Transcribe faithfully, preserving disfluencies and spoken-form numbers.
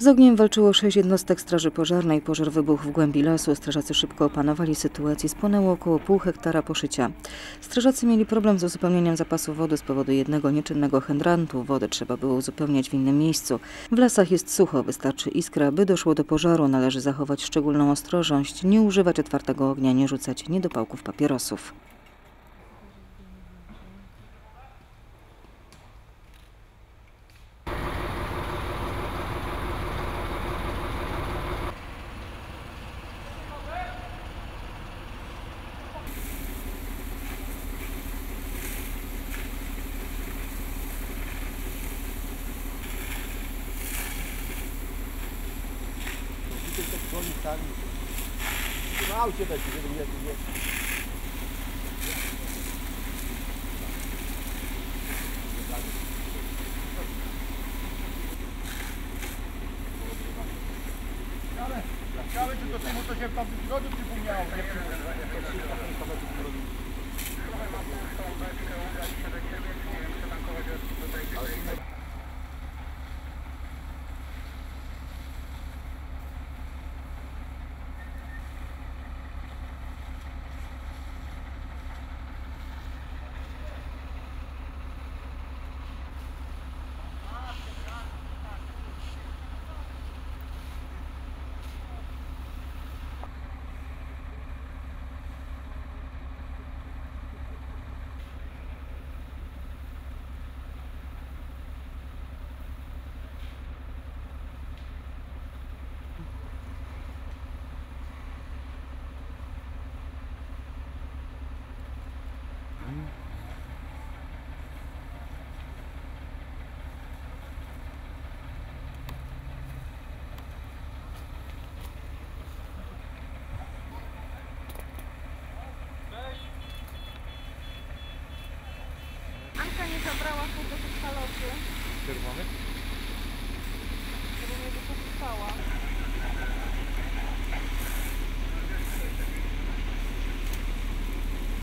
Z ogniem walczyło sześć jednostek straży pożarnej. Pożar wybuchł w głębi lasu. Strażacy szybko opanowali sytuację. Spłonęło około pół hektara poszycia. Strażacy mieli problem z uzupełnieniem zapasów wody z powodu jednego nieczynnego hydrantu. Wodę trzeba było uzupełniać w innym miejscu. W lasach jest sucho, wystarczy iskra, by doszło do pożaru. Należy zachować szczególną ostrożność, nie używać otwartego ognia, nie rzucać niedopałków papierosów. Mało się będzie, żeby nie było. Chciałeś, czy to temu, co się tam w rodzinie przypomniało? Nie przypomniało. Nie zabrała pół do tych saloty. Czerwony? Żeby mnie wykorzystała.